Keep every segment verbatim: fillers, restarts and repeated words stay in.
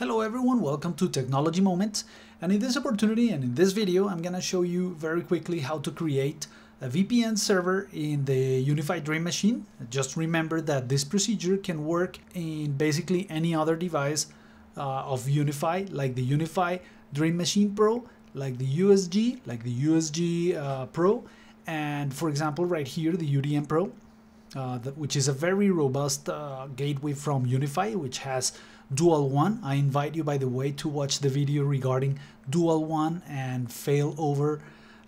Hello everyone, welcome to Technology Moments, and in this opportunity and in this video I'm gonna show you very quickly how to create a V P N server in the UniFi Dream Machine. Just remember that this procedure can work in basically any other device uh, of UniFi, like the UniFi Dream Machine Pro, like the U S G, like the U S G uh, Pro, and for example right here the U D M Pro. Uh, that, which is a very robust uh, gateway from UniFi, which has Dual WAN. I invite you, by the way, to watch the video regarding Dual WAN and failover,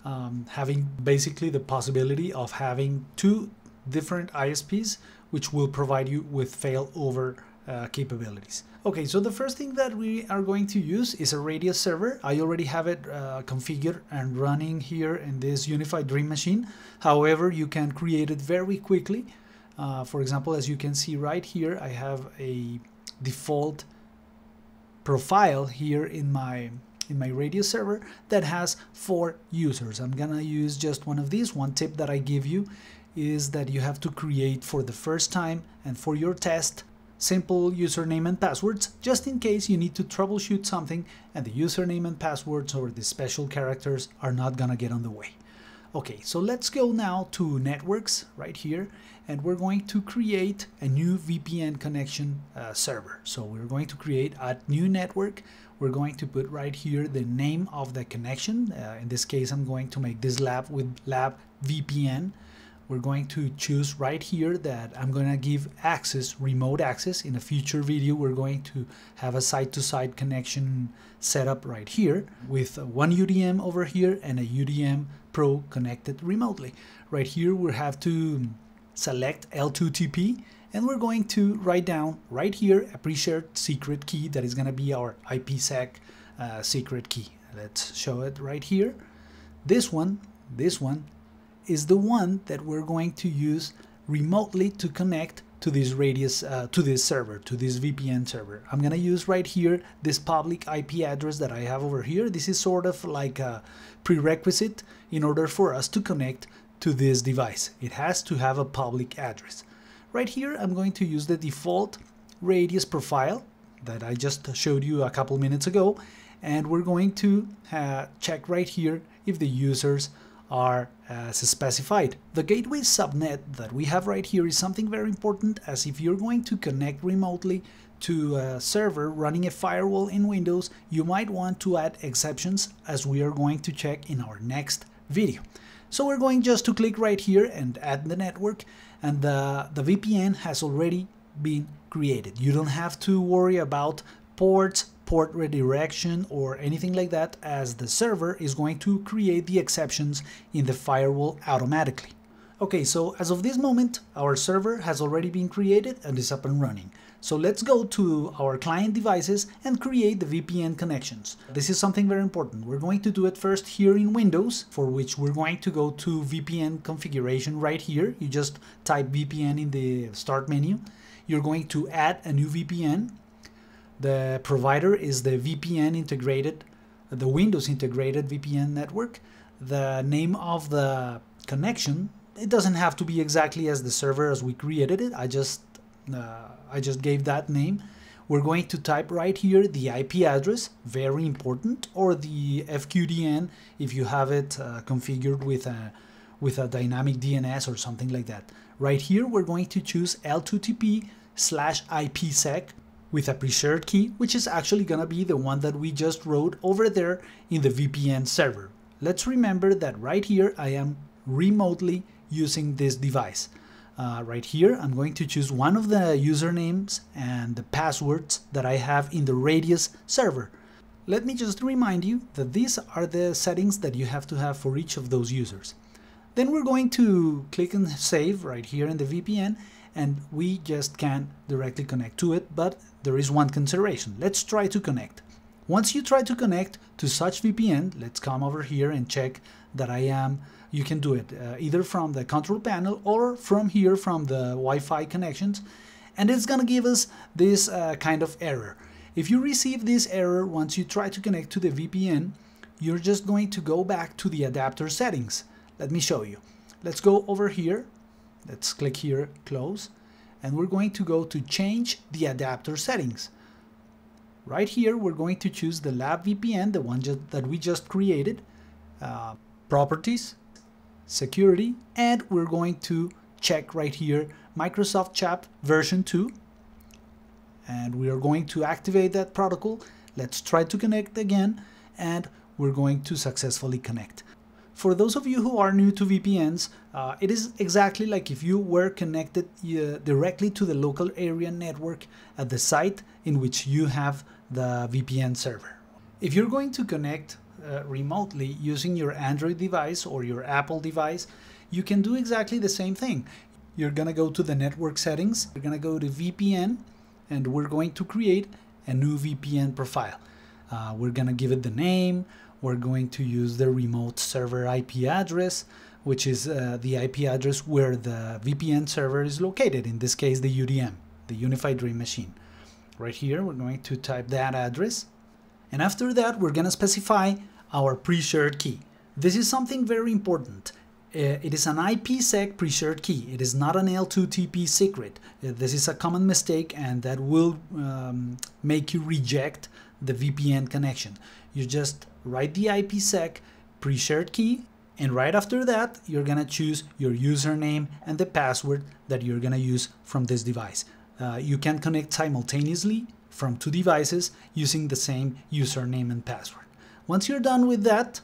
um, having basically the possibility of having two different I S Ps, which will provide you with failover uh, capabilities. Okay, so the first thing that we are going to use is a RADIUS server. I already have it uh, configured and running here in this UniFi Dream Machine. However, you can create it very quickly. Uh, for example, as you can see right here, I have a default profile here in my in my RADIUS server that has four users. I'm gonna use just one of these. One tip that I give you is that you have to create for the first time and for your test simple username and passwords, just in case you need to troubleshoot something and the username and passwords or the special characters are not gonna get on the way. Okay, so let's go now to networks right here, and we're going to create a new V P N connection uh, server. So we're going to create a new network. We're going to put right here the name of the connection. Uh, in this case, I'm going to make this lab with lab V P N. We're going to choose right here that I'm going to give access, remote access. In a future video, we're going to have a side-to-side connection set up right here with one U D M over here and a U D M Pro connected remotely. Right here, we have to select L two T P, and we're going to write down right here a pre-shared secret key that is going to be our IPsec uh, secret key. Let's show it right here. This one, this one, is the one that we're going to use remotely to connect to this RADIUS, uh, to this server, to this V P N server. I'm gonna use right here this public I P address that I have over here. This is sort of like a prerequisite in order for us to connect to this device. It has to have a public address. Right here, I'm going to use the default RADIUS profile that I just showed you a couple minutes ago, and we're going to uh, check right here if the users are as specified. The gateway subnet that we have right here is something very important, as if you're going to connect remotely to a server running a firewall in Windows, you might want to add exceptions, as we are going to check in our next video. So we're going just to click right here and add the network, and the, the V P N has already been created. You don't have to worry about ports, port redirection, or anything like that, as the server is going to create the exceptions in the firewall automatically. Okay, so as of this moment, our server has already been created and is up and running. So let's go to our client devices and create the V P N connections. This is something very important. We're going to do it first here in Windows, for which we're going to go to V P N configuration right here. You just type V P N in the start menu. You're going to add a new V P N. The provider is the V P N integrated, the Windows integrated V P N network. The name of the connection, it doesn't have to be exactly as the server as we created it. I just, uh, I just gave that name. We're going to type right here the I P address, very important, or the F Q D N if you have it uh, configured with a, with a dynamic D N S or something like that. Right here, we're going to choose L two T P slash IPsec. With a pre-shared key, which is actually gonna be the one that we just wrote over there in the V P N server. Let's remember that right here I am remotely using this device. Uh, right here I'm going to choose one of the usernames and the passwords that I have in the RADIUS server. Let me just remind you that these are the settings that you have to have for each of those users. Then we're going to click and save right here in the V P N, and we just can't directly connect to it, but there is one consideration. Let's try to connect. Once you try to connect to such V P N, let's come over here and check that I am, you can do it uh, either from the control panel or from here, from the Wi-Fi connections, and it's gonna give us this uh, kind of error. If you receive this error once you try to connect to the V P N, you're just going to go back to the adapter settings. Let me show you. Let's go over here. Let's click here, close, and we're going to go to change the adapter settings. Right here, we're going to choose the lab V P N, the one just, that we just created, uh, properties, security, and we're going to check right here Microsoft CHAP version two. And we are going to activate that protocol. Let's try to connect again, and we're going to successfully connect. For those of you who are new to V P Ns, uh, it is exactly like if you were connected uh, directly to the local area network at the site in which you have the V P N server. If you're going to connect uh, remotely using your Android device or your Apple device, you can do exactly the same thing. You're going to go to the network settings, you're going to go to V P N, and we're going to create a new V P N profile. Uh, we're going to give it the name. We're going to use the remote server I P address, which is uh, the I P address where the V P N server is located, in this case the U D M, the UniFi Dream Machine. Right here we're going to type that address, and after that we're going to specify our pre-shared key. This is something very important. It is an IPsec pre-shared key. It is not an L two T P secret. This is a common mistake, and that will um, make you reject the V P N connection. You just write the IPsec pre-shared key, and right after that, you're gonna choose your username and the password that you're gonna use from this device. Uh, you can connect simultaneously from two devices using the same username and password. Once you're done with that,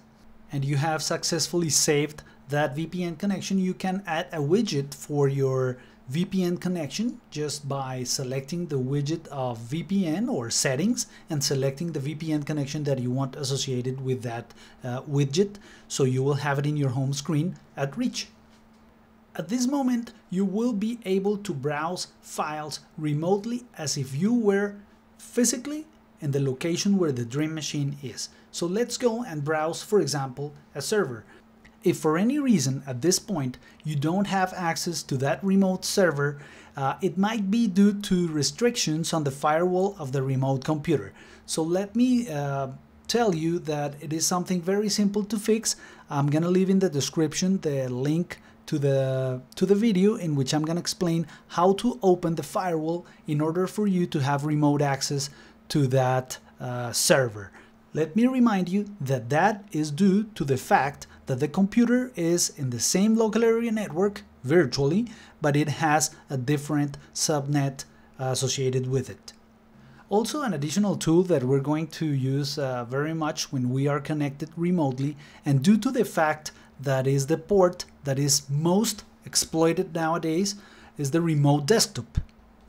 and you have successfully saved that V P N connection, you can add a widget for your V P N connection just by selecting the widget of V P N or settings and selecting the V P N connection that you want associated with that uh, widget, so you will have it in your home screen at reach. At this moment, you will be able to browse files remotely as if you were physically in the location where the Dream Machine is. So let's go and browse, for example, a server. If for any reason at this point you don't have access to that remote server, uh, it might be due to restrictions on the firewall of the remote computer. So let me uh, tell you that it is something very simple to fix. I'm gonna leave in the description the link to the, to the video in which I'm gonna explain how to open the firewall in order for you to have remote access to that uh, server. Let me remind you that that is due to the fact that the computer is in the same local area network virtually, but it has a different subnet associated with it. Also, an additional tool that we're going to use uh, very much when we are connected remotely, and due to the fact that is the port that is most exploited nowadays, is the remote desktop.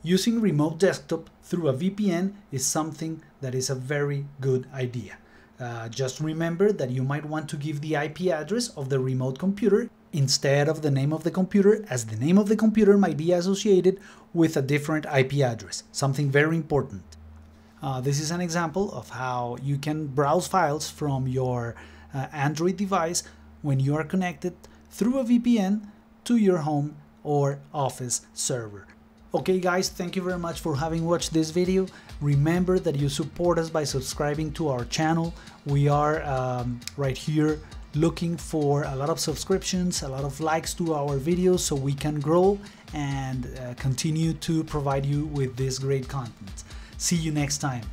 Using remote desktop through a V P N is something that is a very good idea. Uh, just remember that you might want to give the I P address of the remote computer instead of the name of the computer, as the name of the computer might be associated with a different I P address, something very important. Uh, this is an example of how you can browse files from your uh, Android device when you are connected through a V P N to your home or office server. Okay guys, thank you very much for having watched this video. Remember that you support us by subscribing to our channel. We are um, right here looking for a lot of subscriptions, a lot of likes to our videos, so we can grow and uh, continue to provide you with this great content. See you next time.